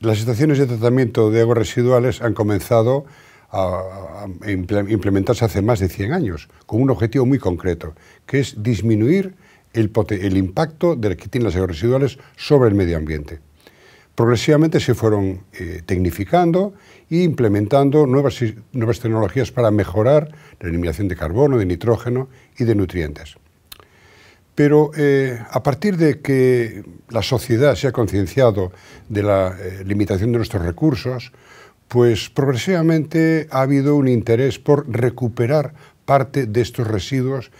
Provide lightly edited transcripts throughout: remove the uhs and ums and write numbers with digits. Las estaciones de tratamiento de aguas residuales han comenzado a implementarse hace más de 100 años, con un objetivo muy concreto, que es disminuir el impacto de que tienen las aguas residuales sobre el medio ambiente. Progresivamente se fueron tecnificando e implementando nuevas tecnologías para mejorar la eliminación de carbono, de nitrógeno y de nutrientes. Pero a partir de que la sociedad se ha concienciado de la limitación de nuestros recursos, pues progresivamente ha habido un interés por recuperar parte de estos residuos,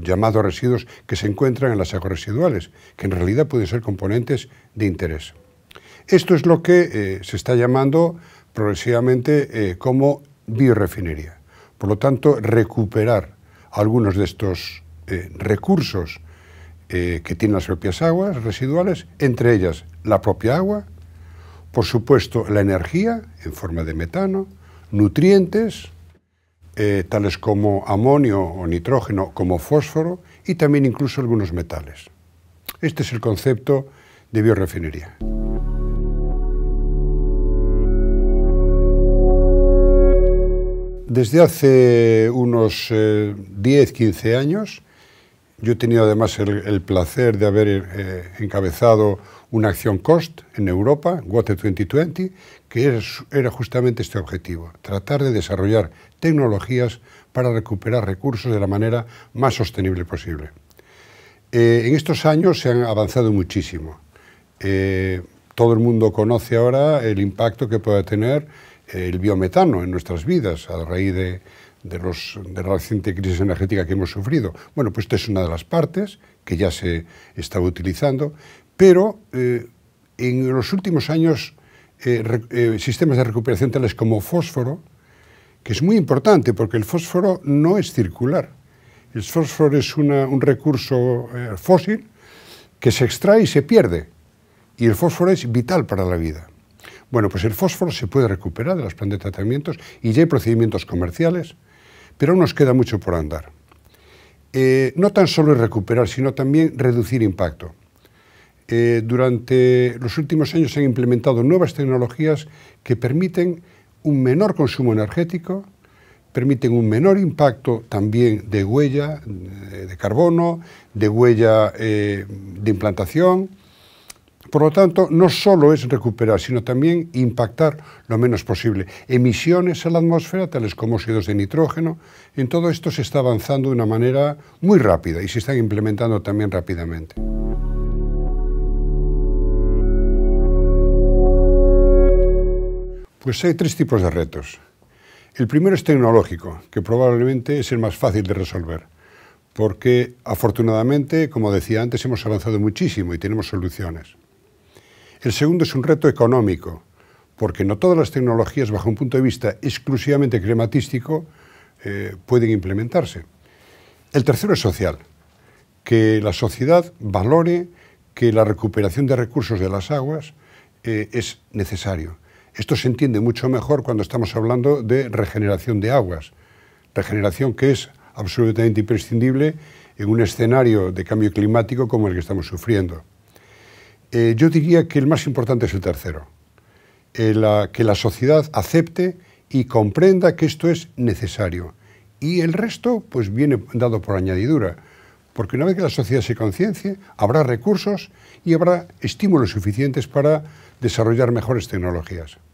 llamados residuos, que se encuentran en las aguas residuales, que en realidad pueden ser componentes de interés. Esto es lo que se está llamando progresivamente como biorefinería. Por lo tanto, recuperar algunos de estos recursos que tienen las propias aguas residuales, entre ellas la propia agua, por supuesto la energía en forma de metano, nutrientes tales como amonio o nitrógeno, como fósforo y también incluso algunos metales. Este es el concepto de biorefinería. Desde hace unos 10-15 años, yo he tenido además el placer de haber encabezado una acción COST en Europa, Water 2020, que era justamente este objetivo, tratar de desarrollar tecnologías para recuperar recursos de la manera más sostenible posible. En estos años se han avanzado muchísimo. Todo el mundo conoce ahora el impacto que puede tener el biometano en nuestras vidas a raíz de la reciente crisis energética que hemos sufrido. Bueno, pues esta es una de las partes que ya se está utilizando, pero en los últimos años sistemas de recuperación tales como fósforo, que es muy importante porque el fósforo no es circular. El fósforo es un recurso fósil que se extrae y se pierde, y el fósforo es vital para la vida. Bueno, pues el fósforo se puede recuperar de las plantas de tratamientos y ya hay procedimientos comerciales, pero aún nos queda mucho por andar. No tan solo es recuperar, sino también reducir impacto. Durante los últimos años se han implementado nuevas tecnologías que permiten un menor consumo energético, permiten un menor impacto también de huella de carbono, de huella de implantación. Por lo tanto, no solo es recuperar, sino también impactar lo menos posible. Emisiones a la atmósfera, tales como óxidos de nitrógeno, en todo esto se está avanzando de una manera muy rápida y se están implementando también rápidamente. Pues hay tres tipos de retos. El primero es tecnológico, que probablemente es el más fácil de resolver, porque afortunadamente, como decía antes, hemos avanzado muchísimo y tenemos soluciones. El segundo es un reto económico, porque no todas las tecnologías, bajo un punto de vista exclusivamente climatístico, pueden implementarse. El tercero es social, que la sociedad valore que la recuperación de recursos de las aguas es necesario. Esto se entiende mucho mejor cuando estamos hablando de regeneración de aguas, regeneración que es absolutamente imprescindible en un escenario de cambio climático como el que estamos sufriendo. Yo diría que el más importante es el tercero, que la sociedad acepte y comprenda que esto es necesario. Y el resto pues viene dado por añadidura, porque una vez que la sociedad se conciencie, habrá recursos y habrá estímulos suficientes para desarrollar mejores tecnologías.